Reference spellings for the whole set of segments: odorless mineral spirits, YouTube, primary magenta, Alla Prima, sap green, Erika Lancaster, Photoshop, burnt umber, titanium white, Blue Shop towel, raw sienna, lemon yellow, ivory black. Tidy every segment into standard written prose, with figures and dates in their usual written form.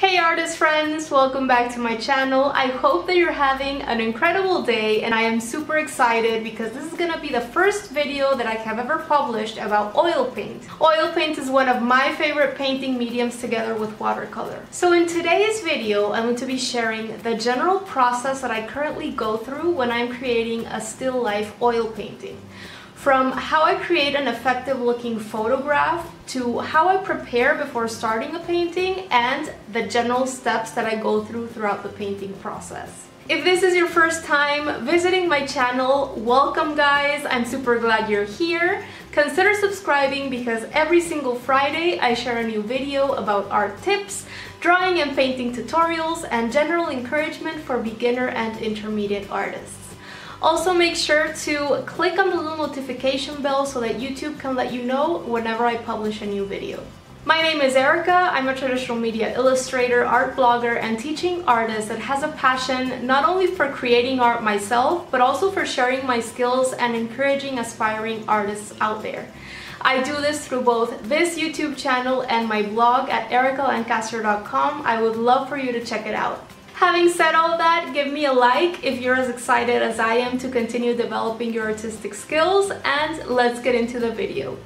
Hey artist friends, welcome back to my channel. I hope that you're having an incredible day, and I am super excited because this is gonna be the first video that I have ever published about oil paint. Oil paint is one of my favorite painting mediums together with watercolor. So in today's video, I'm going to be sharing the general process that I currently go through when I'm creating a still life oil painting. From how I create an effective looking photograph to how I prepare before starting a painting and the general steps that I go through throughout the painting process. If this is your first time visiting my channel, welcome guys, I'm super glad you're here. Consider subscribing because every single Friday I share a new video about art tips, drawing and painting tutorials, and general encouragement for beginner and intermediate artists. Also, make sure to click on the little notification bell so that YouTube can let you know whenever I publish a new video. My name is Erica. I'm a traditional media illustrator, art blogger, and teaching artist that has a passion not only for creating art myself, but also for sharing my skills and encouraging aspiring artists out there. I do this through both this YouTube channel and my blog at ericalancaster.com. I would love for you to check it out. Having said all that, give me a like if you're as excited as I am to continue developing your artistic skills, and let's get into the video.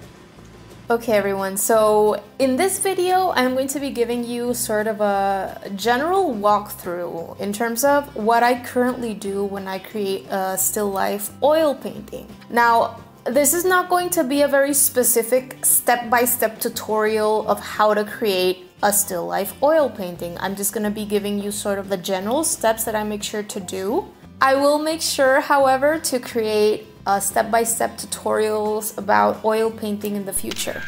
Okay everyone, so in this video I'm going to be giving you sort of a general walkthrough in terms of what I currently do when I create a still life oil painting. Now, this is not going to be a very specific step-by-step tutorial of how to create a still life oil painting. I'm just going to be giving you sort of the general steps that I make sure to do. I will make sure, however, to create step-by-step tutorials about oil painting in the future.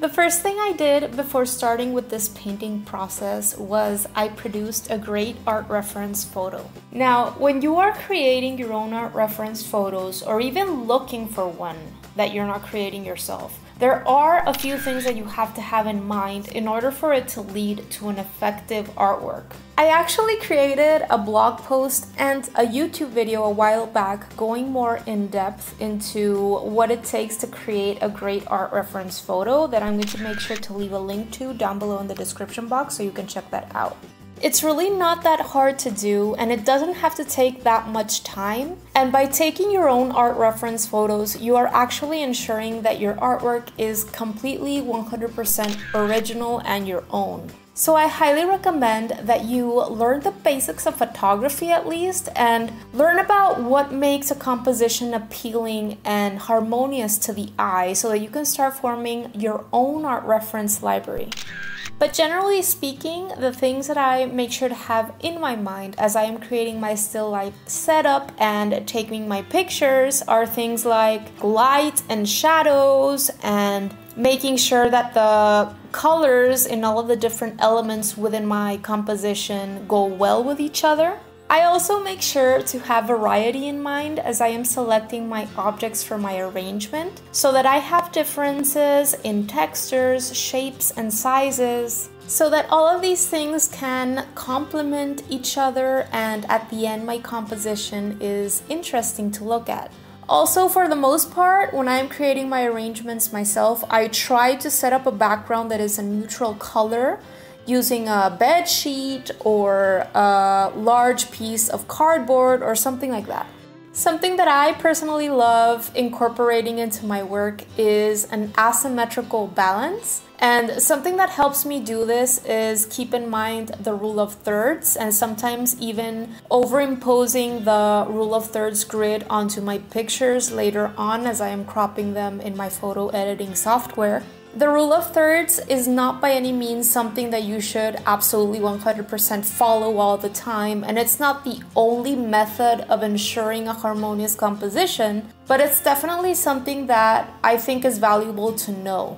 The first thing I did before starting with this painting process was I produced a great art reference photo. Now, when you are creating your own art reference photos, or even looking for one that you're not creating yourself, there are a few things that you have to have in mind in order for it to lead to an effective artwork. I actually created a blog post and a YouTube video a while back going more in depth into what it takes to create a great art reference photo that I'm going to make sure to leave a link to down below in the description box so you can check that out. It's really not that hard to do, and it doesn't have to take that much time. And by taking your own art reference photos, you are actually ensuring that your artwork is completely 100% original and your own. So I highly recommend that you learn the basics of photography at least, and learn about what makes a composition appealing and harmonious to the eye so that you can start forming your own art reference library. But generally speaking, the things that I make sure to have in my mind as I am creating my still life setup and taking my pictures are things like light and shadows, and making sure that the colors in all of the different elements within my composition go well with each other. I also make sure to have variety in mind as I am selecting my objects for my arrangement, so that I have differences in textures, shapes, and sizes, so that all of these things can complement each other, and at the end my composition is interesting to look at. Also, for the most part, when I'm creating my arrangements myself, I try to set up a background that is a neutral color using a bed sheet or a large piece of cardboard or something like that. Something that I personally love incorporating into my work is an asymmetrical balance. And something that helps me do this is keep in mind the rule of thirds, and sometimes even overimposing the rule of thirds grid onto my pictures later on as I am cropping them in my photo editing software. The rule of thirds is not by any means something that you should absolutely 100% follow all the time, and it's not the only method of ensuring a harmonious composition, but it's definitely something that I think is valuable to know.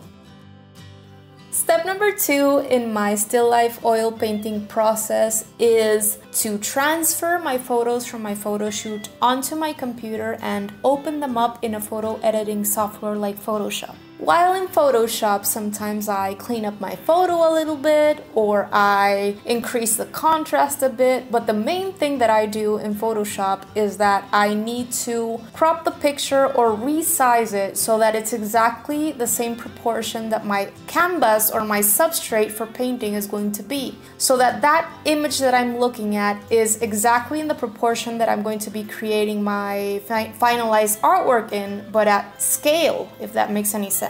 Step number two in my still life oil painting process is to transfer my photos from my photo shoot onto my computer and open them up in a photo editing software like Photoshop. While in Photoshop, sometimes I clean up my photo a little bit or I increase the contrast a bit, but the main thing that I do in Photoshop is that I need to crop the picture or resize it so that it's exactly the same proportion that my canvas or my substrate for painting is going to be, so that that image that I'm looking at is exactly in the proportion that I'm going to be creating my finalized artwork in, but at scale, if that makes any sense.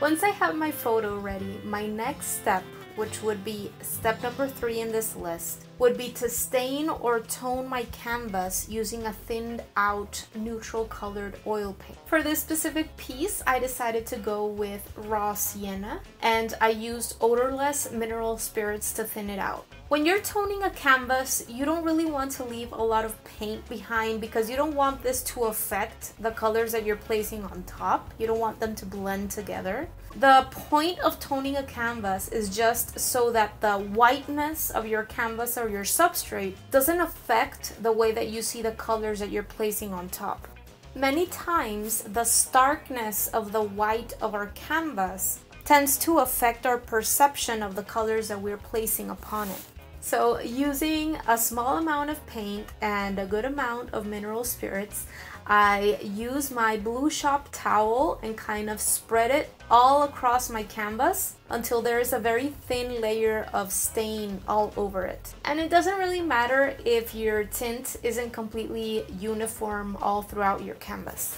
Once I have my photo ready, my next step, which would be step number 3 in this list, would be to stain or tone my canvas using a thinned out neutral colored oil paint. For this specific piece, I decided to go with raw sienna, and I used odorless mineral spirits to thin it out. When you're toning a canvas, you don't really want to leave a lot of paint behind because you don't want this to affect the colors that you're placing on top. You don't want them to blend together. The point of toning a canvas is just so that the whiteness of your canvas or your substrate doesn't affect the way that you see the colors that you're placing on top. Many times, the starkness of the white of our canvas tends to affect our perception of the colors that we're placing upon it. So using a small amount of paint and a good amount of mineral spirits, I use my Blue Shop towel and kind of spread it all across my canvas until there is a very thin layer of stain all over it. And it doesn't really matter if your tint isn't completely uniform all throughout your canvas.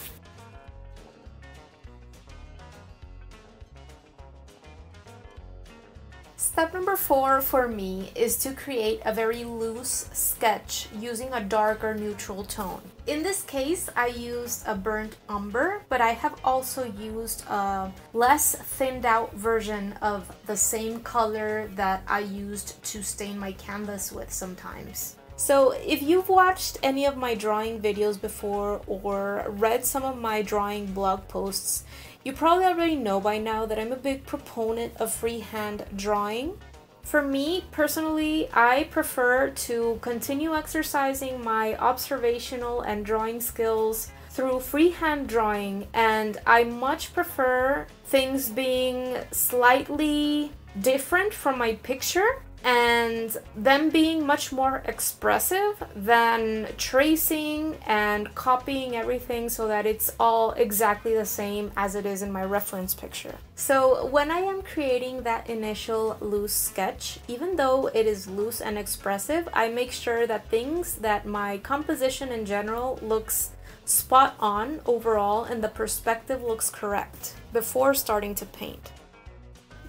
Step number 4 for me is to create a very loose sketch using a darker neutral tone. In this case, I used a burnt umber, but I have also used a less thinned out version of the same color that I used to stain my canvas with sometimes. So if you've watched any of my drawing videos before or read some of my drawing blog posts, you probably already know by now that I'm a big proponent of freehand drawing. For me, personally, I prefer to continue exercising my observational and drawing skills through freehand drawing, and I much prefer things being slightly different from my picture and them being much more expressive than tracing and copying everything so that it's all exactly the same as it is in my reference picture. So when I am creating that initial loose sketch, even though it is loose and expressive, I make sure that things that my composition in general looks spot on overall and the perspective looks correct before starting to paint.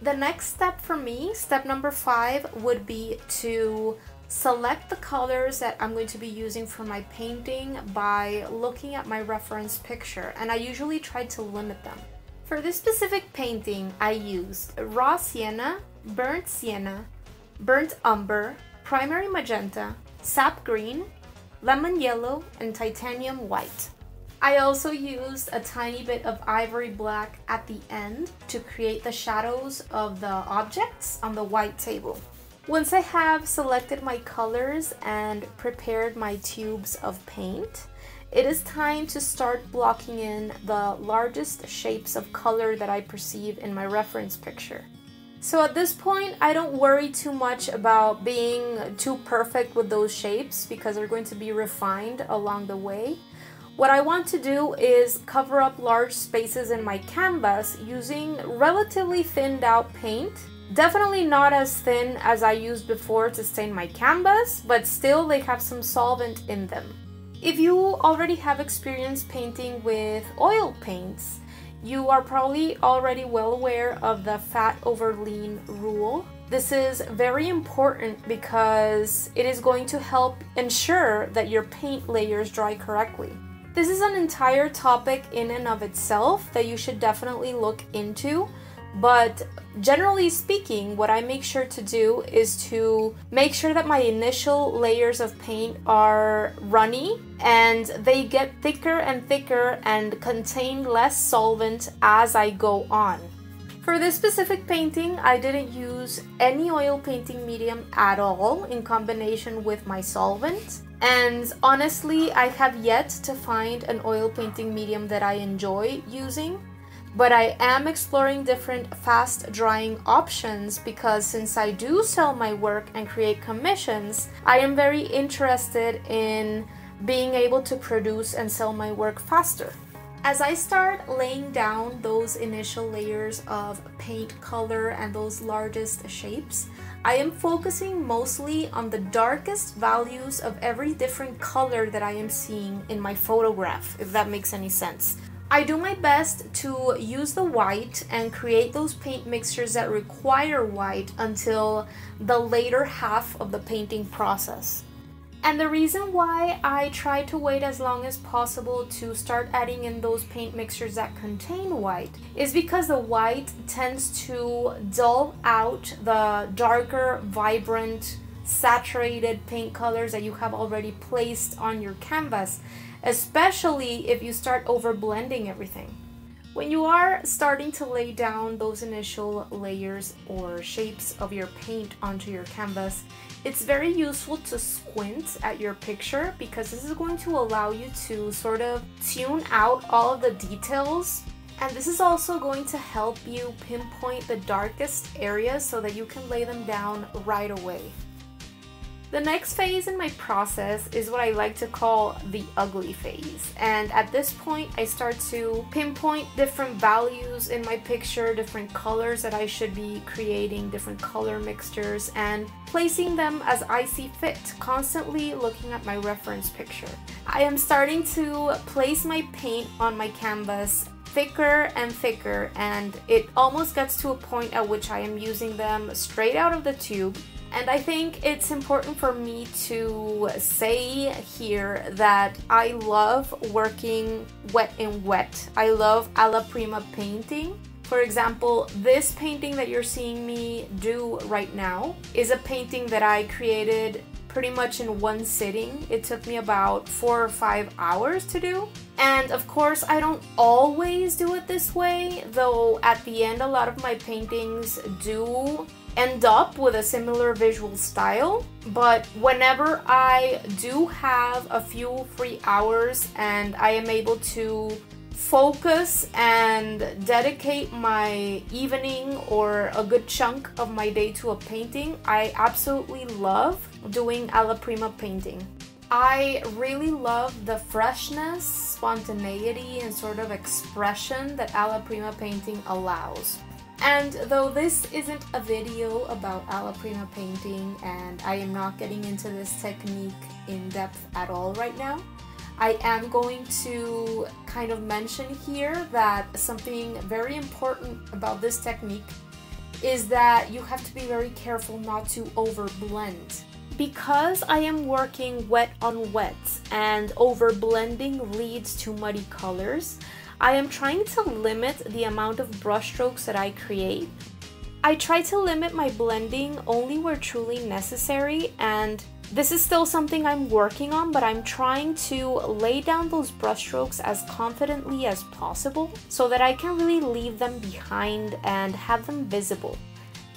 The next step for me, step number 5, would be to select the colors that I'm going to be using for my painting by looking at my reference picture, and I usually try to limit them. For this specific painting, I used raw sienna, burnt umber, primary magenta, sap green, lemon yellow, and titanium white. I also used a tiny bit of ivory black at the end to create the shadows of the objects on the white table. Once I have selected my colors and prepared my tubes of paint, it is time to start blocking in the largest shapes of color that I perceive in my reference picture. So at this point, I don't worry too much about being too perfect with those shapes because they're going to be refined along the way. What I want to do is cover up large spaces in my canvas using relatively thinned out paint. Definitely not as thin as I used before to stain my canvas, but still they have some solvent in them. If you already have experience painting with oil paints, you are probably already well aware of the fat over lean rule. This is very important because it is going to help ensure that your paint layers dry correctly. This is an entire topic in and of itself that you should definitely look into, but generally speaking, what I make sure to do is to make sure that my initial layers of paint are runny and they get thicker and thicker and contain less solvent as I go on. For this specific painting, I didn't use any oil painting medium at all in combination with my solvent. And honestly, I have yet to find an oil painting medium that I enjoy using. But I am exploring different fast drying options because since I do sell my work and create commissions, I am very interested in being able to produce and sell my work faster. As I start laying down those initial layers of paint color and those largest shapes, I am focusing mostly on the darkest values of every different color that I am seeing in my photograph, if that makes any sense. I do my best to use the white and create those paint mixtures that require white until the later half of the painting process. And the reason why I try to wait as long as possible to start adding in those paint mixtures that contain white is because the white tends to dull out the darker, vibrant, saturated paint colors that you have already placed on your canvas, especially if you start over blending everything. When you are starting to lay down those initial layers or shapes of your paint onto your canvas, it's very useful to squint at your picture because this is going to allow you to sort of tune out all of the details. And this is also going to help you pinpoint the darkest areas so that you can lay them down right away. The next phase in my process is what I like to call the ugly phase, and at this point I start to pinpoint different values in my picture, different colors that I should be creating, different color mixtures, and placing them as I see fit, constantly looking at my reference picture. I am starting to place my paint on my canvas thicker and thicker, and it almost gets to a point at which I am using them straight out of the tube. And I think it's important for me to say here that I love working wet in wet. I love Alla Prima painting. For example, this painting that you're seeing me do right now is a painting that I created pretty much in one sitting. It took me about 4 or 5 hours to do. And of course, I don't always do it this way, though at the end, a lot of my paintings do end up with a similar visual style. But whenever I do have a few free hours and I am able to focus and dedicate my evening or a good chunk of my day to a painting, I absolutely love doing Alla Prima painting. I really love the freshness, spontaneity, and sort of expression that Alla Prima painting allows. And though this isn't a video about Alla Prima painting and I am not getting into this technique in depth at all right now, I am going to kind of mention here that something very important about this technique is that you have to be very careful not to over-blend. Because I am working wet on wet and over-blending leads to muddy colors, I am trying to limit the amount of brushstrokes that I create. I try to limit my blending only where truly necessary, and this is still something I'm working on, but I'm trying to lay down those brushstrokes as confidently as possible so that I can really leave them behind and have them visible.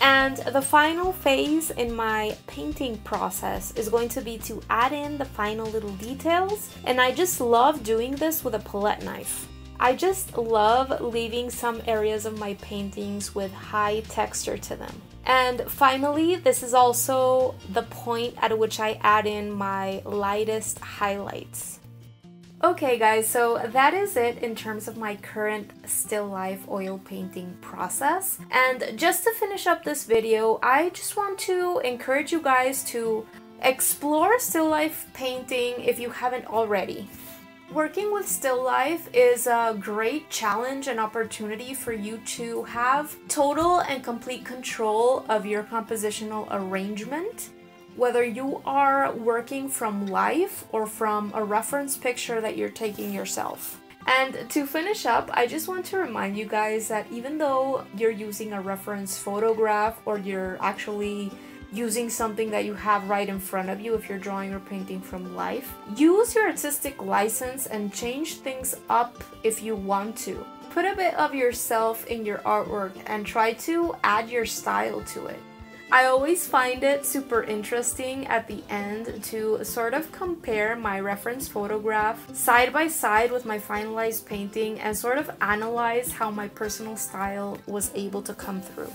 And the final phase in my painting process is going to be to add in the final little details, and I just love doing this with a palette knife. I just love leaving some areas of my paintings with high texture to them. And finally, this is also the point at which I add in my lightest highlights. Okay guys, so that is it in terms of my current still life oil painting process. And just to finish up this video, I just want to encourage you guys to explore still life painting if you haven't already. Working with still life is a great challenge and opportunity for you to have total and complete control of your compositional arrangement. Whether you are working from life or from a reference picture that you're taking yourself. And to finish up, I just want to remind you guys that even though you're using a reference photograph or you're actually using something that you have right in front of you if you're drawing or painting from life, use your artistic license and change things up if you want to. Put a bit of yourself in your artwork and try to add your style to it. I always find it super interesting at the end to sort of compare my reference photograph side by side with my finalized painting and sort of analyze how my personal style was able to come through.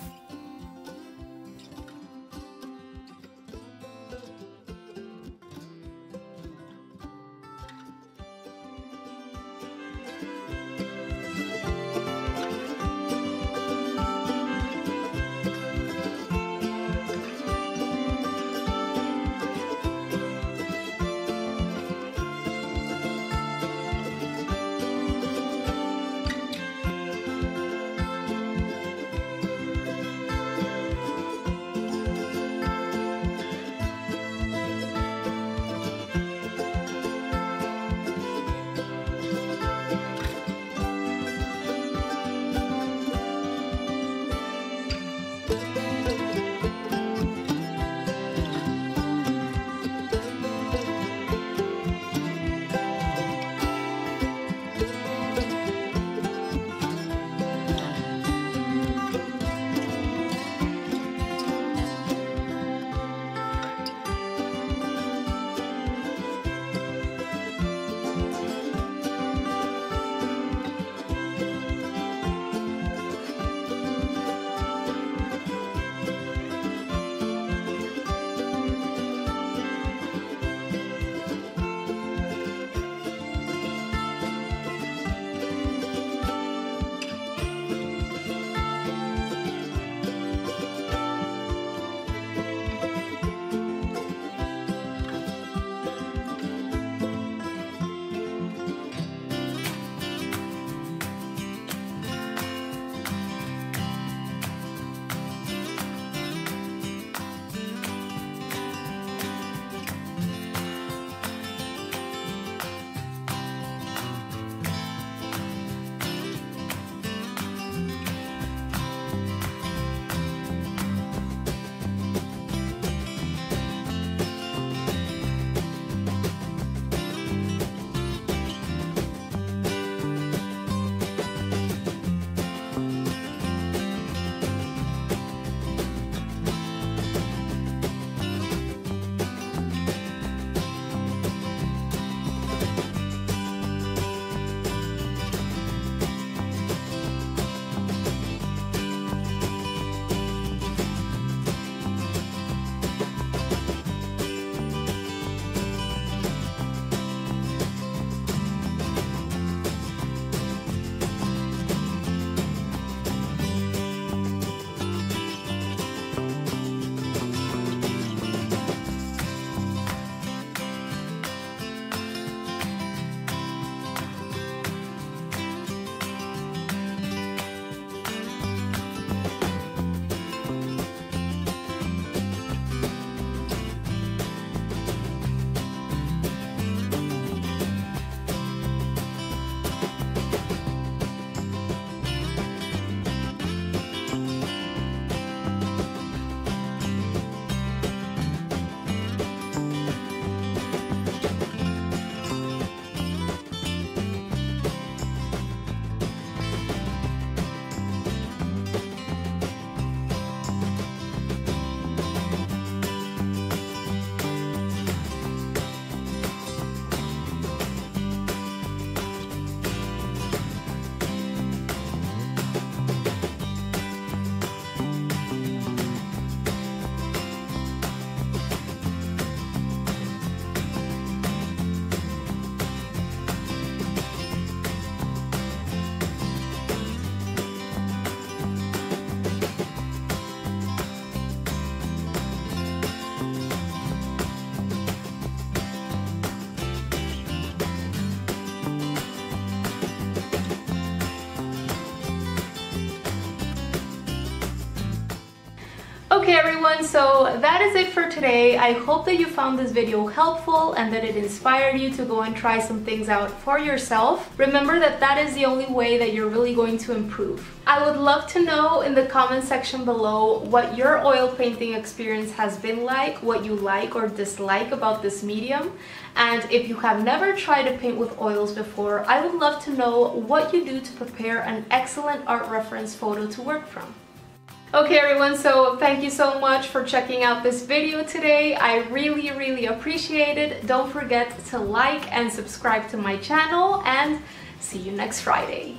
Okay everyone, so that is it for today. I hope that you found this video helpful and that it inspired you to go and try some things out for yourself. Remember that that is the only way that you're really going to improve. I would love to know in the comment section below what your oil painting experience has been like, what you like or dislike about this medium, and if you have never tried to paint with oils before, I would love to know what you do to prepare an excellent art reference photo to work from. Okay everyone, so thank you so much for checking out this video today. I really appreciate it. Don't forget to like and subscribe to my channel, and see you next Friday.